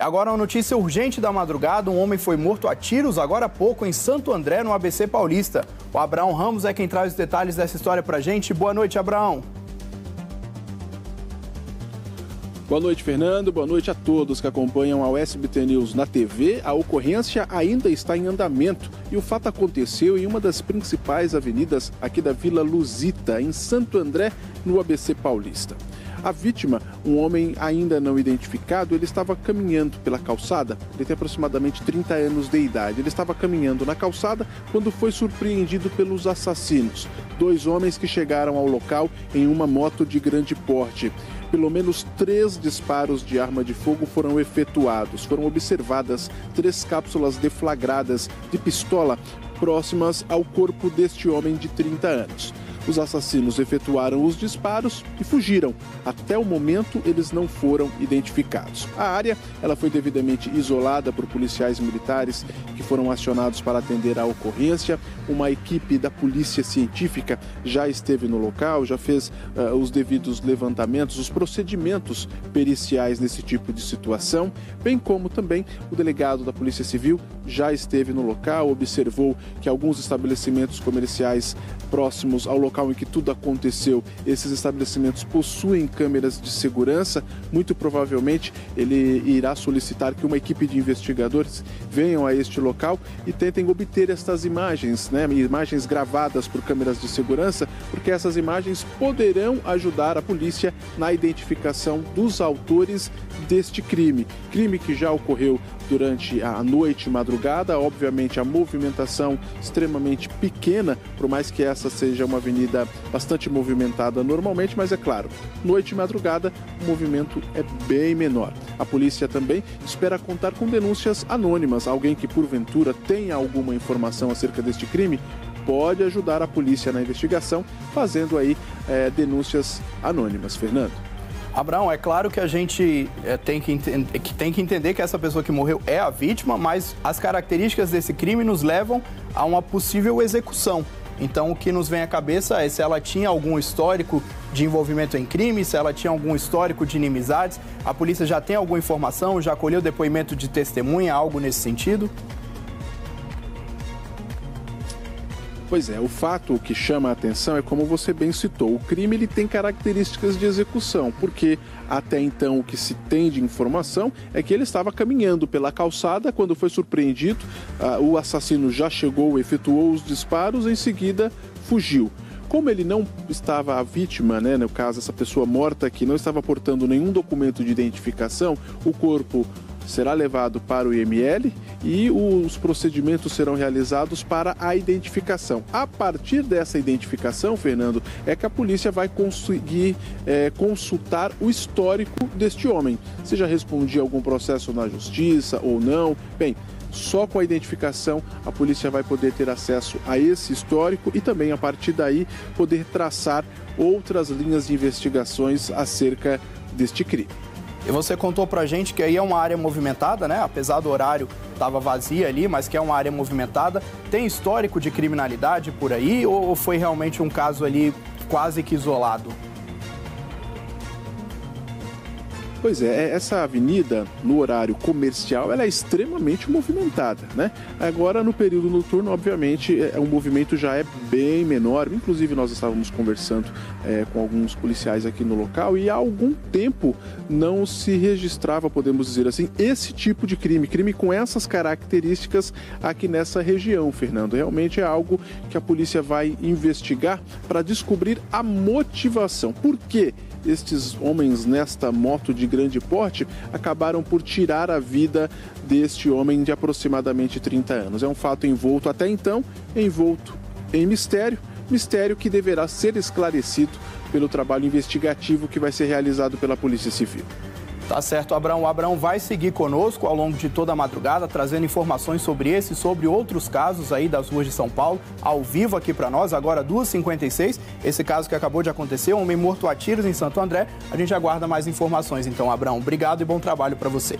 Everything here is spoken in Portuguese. Agora, uma notícia urgente da madrugada. Um homem foi morto a tiros agora há pouco em Santo André, no ABC Paulista. O Abraão Ramos é quem traz os detalhes dessa história pra gente. Boa noite, Abraão. Boa noite, Fernando. Boa noite a todos que acompanham ao SBT News na TV. A ocorrência ainda está em andamento e o fato aconteceu em uma das principais avenidas aqui da Vila Luzita, em Santo André, no ABC Paulista. A vítima, um homem ainda não identificado, ele estava caminhando pela calçada. Ele tem aproximadamente 30 anos de idade. Ele estava caminhando na calçada quando foi surpreendido pelos assassinos. Dois homens que chegaram ao local em uma moto de grande porte. Pelo menos 3 disparos de arma de fogo foram efetuados. Foram observadas 3 cápsulas deflagradas de pistola próximas ao corpo deste homem de 30 anos. Os assassinos efetuaram os disparos e fugiram. Até o momento, eles não foram identificados. A área ela foi devidamente isolada por policiais militares que foram acionados para atender a ocorrência. Uma equipe da Polícia Científica já esteve no local, já fez os devidos levantamentos, os procedimentos periciais nesse tipo de situação, bem como também o delegado da Polícia Civil já esteve no local, observou que alguns estabelecimentos comerciais próximos ao local em que tudo aconteceu, esses estabelecimentos possuem câmeras de segurança. Muito provavelmente ele irá solicitar que uma equipe de investigadores venham a este local e tentem obter estas imagens, imagens gravadas por câmeras de segurança, porque essas imagens poderão ajudar a polícia na identificação dos autores deste crime. Crime que já ocorreu durante a noite e madrugada. Obviamente a movimentação extremamente pequena, por mais que essa seja uma avenida bastante movimentada normalmente, mas é claro, noite e madrugada o movimento é bem menor. A polícia também espera contar com denúncias anônimas. Alguém que porventura tenha alguma informação acerca deste crime pode ajudar a polícia na investigação, fazendo aí denúncias anônimas, Fernando. Abraão, é claro que a gente tem que entender que essa pessoa que morreu é a vítima, mas as características desse crime nos levam a uma possível execução. Então, o que nos vem à cabeça é se ela tinha algum histórico de envolvimento em crime, se ela tinha algum histórico de inimizades. A polícia já tem alguma informação, já colheu depoimento de testemunha, algo nesse sentido? Pois é, o fato que chama a atenção é como você bem citou, o crime ele tem características de execução, porque até então o que se tem de informação é que ele estava caminhando pela calçada quando foi surpreendido, o assassino já chegou, efetuou os disparos, em seguida fugiu. Como ele não estava, a vítima, no caso essa pessoa morta que não estava portando nenhum documento de identificação, o corpo será levado para o IML e os procedimentos serão realizados para a identificação. A partir dessa identificação, Fernando, é que a polícia vai conseguir consultar o histórico deste homem. Se já respondia a algum processo na justiça ou não, bem, só com a identificação a polícia vai poder ter acesso a esse histórico e também a partir daí poder traçar outras linhas de investigações acerca deste crime. E você contou pra gente que aí é uma área movimentada, Apesar do horário, estava vazia ali, mas que é uma área movimentada. Tem histórico de criminalidade por aí ou foi realmente um caso ali quase que isolado? Pois é, essa avenida, no horário comercial, ela é extremamente movimentada, Agora, no período noturno, obviamente, o movimento já é bem menor. Inclusive, nós estávamos conversando com alguns policiais aqui no local e há algum tempo não se registrava, podemos dizer assim, esse tipo de crime. Crime com essas características aqui nessa região, Fernando. Realmente é algo que a polícia vai investigar para descobrir a motivação. Por quê? Estes homens nesta moto de grande porte acabaram por tirar a vida deste homem de aproximadamente 30 anos. É um fato envolto até então, envolto em mistério, mistério que deverá ser esclarecido pelo trabalho investigativo que vai ser realizado pela Polícia Civil. Tá certo, Abraão. O Abraão vai seguir conosco ao longo de toda a madrugada, trazendo informações sobre esse e sobre outros casos aí das ruas de São Paulo, ao vivo aqui para nós, agora 2h56. Esse caso que acabou de acontecer, um homem morto a tiros em Santo André. A gente aguarda mais informações, então, Abraão. Obrigado e bom trabalho para você.